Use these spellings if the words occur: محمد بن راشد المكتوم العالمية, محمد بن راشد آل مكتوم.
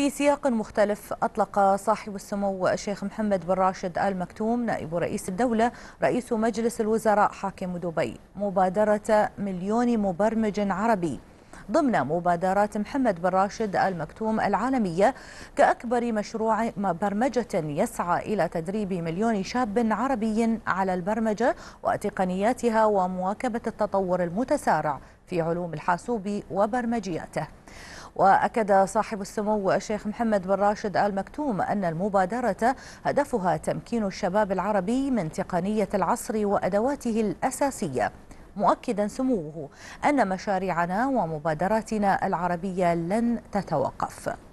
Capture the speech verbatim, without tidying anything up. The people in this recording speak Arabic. في سياق مختلف، أطلق صاحب السمو الشيخ محمد بن راشد المكتوم نائب رئيس الدولة رئيس مجلس الوزراء حاكم دبي مبادرة مليون مبرمج عربي ضمن مبادرات محمد بن راشد المكتوم العالمية كأكبر مشروع برمجة يسعى إلى تدريب مليون شاب عربي على البرمجة وتقنياتها ومواكبة التطور المتسارع في علوم الحاسوب وبرمجياته. وأكد صاحب السمو الشيخ محمد بن راشد آل مكتوم أن المبادرة هدفها تمكين الشباب العربي من تقنية العصر وأدواته الأساسية، مؤكدا سموه أن مشاريعنا ومبادراتنا العربية لن تتوقف.